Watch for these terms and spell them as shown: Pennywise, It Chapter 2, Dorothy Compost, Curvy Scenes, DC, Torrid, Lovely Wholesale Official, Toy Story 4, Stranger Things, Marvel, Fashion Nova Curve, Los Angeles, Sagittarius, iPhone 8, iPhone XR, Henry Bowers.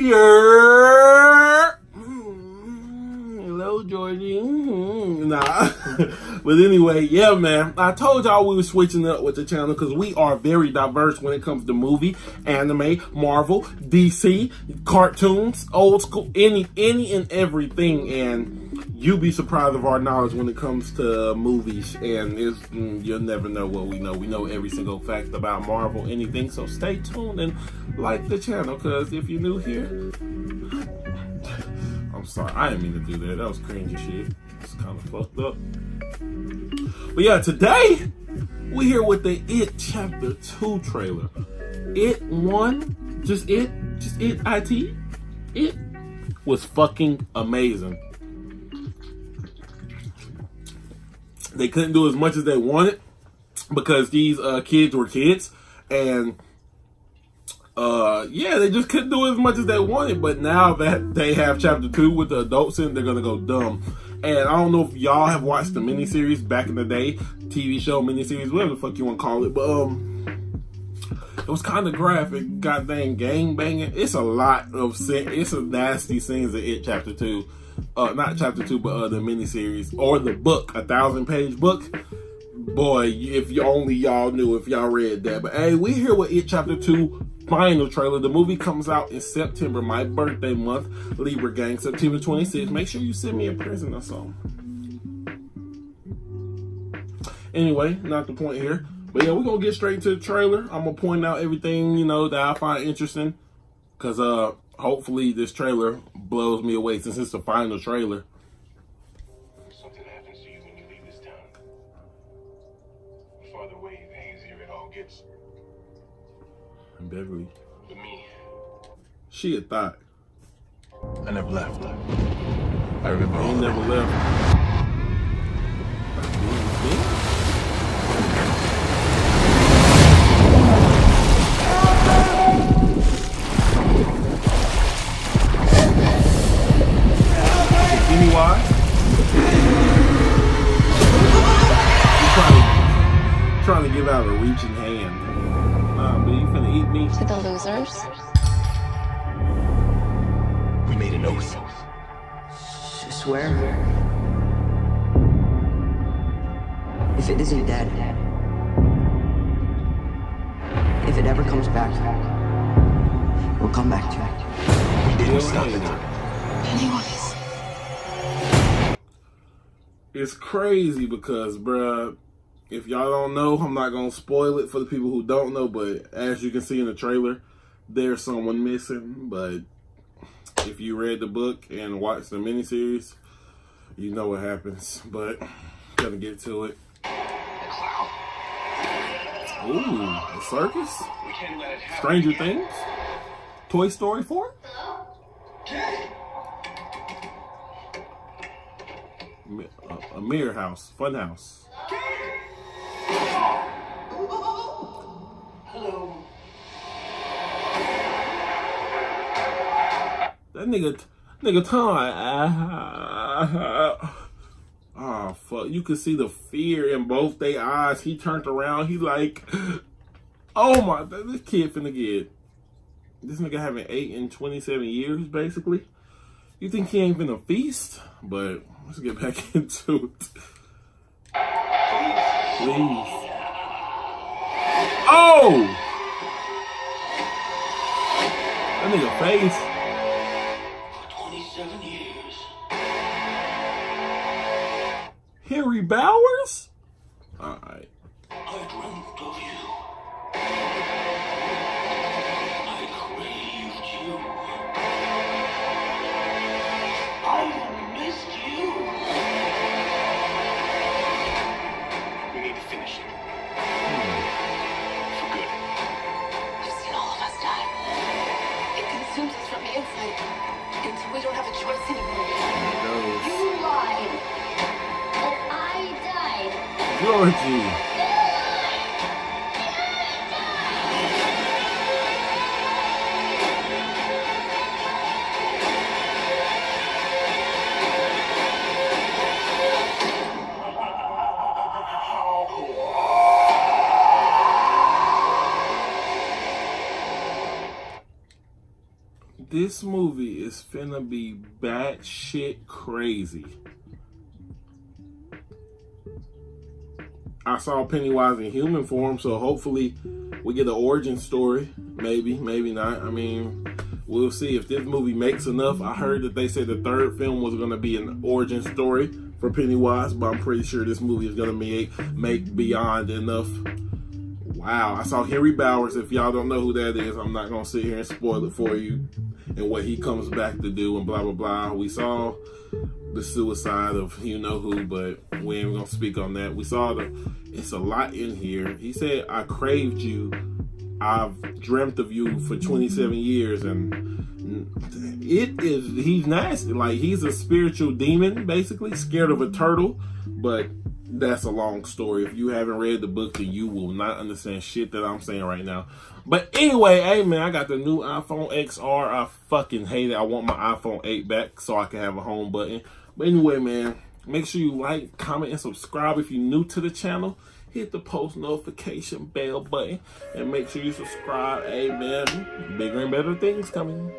Yeah. Hello, Georgie. Nah. But anyway, yeah, man. I told y'all we were switching up with the channel because we are very diverse when it comes to movie, anime, Marvel, DC, cartoons, old school, any and everything. And you'll be surprised of our knowledge when it comes to movies. And it's, you'll never know what we know. We know every single fact about Marvel, anything. So stay tuned and like the channel, because if you're new here... I'm sorry, I didn't mean to do that. That was cringy shit. It's kind of fucked up. But yeah, today, we here with the It Chapter 2 trailer. It 1, just It, IT, It was fucking amazing. They couldn't do as much as they wanted because these kids were kids, and yeah, they just couldn't do as much as they wanted, but now that they have Chapter 2 with the adults in, they're gonna go dumb. And I don't know if y'all have watched the miniseries back in the day, TV show, miniseries, whatever the fuck you wanna call it, but it was kind of graphic, goddamn gang banging. It's a lot of it's a nasty scenes in It Chapter 2. Not Chapter 2, but the miniseries, or the book, 1,000-page book. Boy, if you only y'all knew, if y'all read that. But hey, we here with It Chapter 2 final trailer. The movie comes out in September, my birthday month, Libra gang, September 26th. Make sure you send me a present or something. Anyway, not the point here. But yeah, we're gonna get straight to the trailer. I'm gonna point out everything, you know, that I find interesting, because hopefully this trailer blows me away, since it's the final trailer. Beverly. For me. She had thought. I never left. I remember. I never left. Pennywise. Trying to give out a reaching hand. But you finna eat me. To the losers. We made an oath. I swear. If it isn't dead, if it ever comes back, we'll come back to it. We didn't stop it. Pennywise. It's crazy because, bruh, if y'all don't know, I'm not going to spoil it for the people who don't know, but as you can see in the trailer, there's someone missing. But if you read the book and watched the miniseries, you know what happens. But gotta get to it. Ooh, a circus? Stranger Things? Toy Story 4? A mirror house. Fun house. Hello. That nigga Tom. Oh fuck! You could see the fear in both their eyes. He turned around. He like, oh my! This kid finna get. This nigga having 8 in 27 years, basically. You think he ain't finna feast? But let's get back into it. Please. Oh! That nigga face. For 27 years. Henry Bowers? Alright. I dreamt of you. I craved you. I missed you. We need to finish it. And so we don't have a choice anymore. You lied. And I died. Georgie. This movie is finna be batshit crazy. I saw Pennywise in human form, so hopefully we get an origin story. Maybe, maybe not. I mean, we'll see if this movie makes enough. I heard that they said the third film was gonna be an origin story for Pennywise, but I'm pretty sure this movie is gonna make beyond enough. Wow, I saw Henry Bowers. If y'all don't know who that is, I'm not gonna sit here and spoil it for you and what he comes back to do and blah, blah, blah. We saw the suicide of you know who, but we ain't gonna speak on that. We saw it's a lot in here. He said, I craved you. I've dreamt of you for 27 years and he's nasty. Like, he's a spiritual demon, basically, scared of a turtle, but that's a long story. If you haven't read the book, then you will not understand shit that I'm saying right now. But anyway, hey man, I got the new iPhone XR. I fucking hate it. I want my iPhone 8 back so I can have a home button. But anyway, man, make sure you like, comment, and subscribe. If you're new to the channel, hit the post notification bell button and make sure you subscribe. Hey man, bigger and better things coming.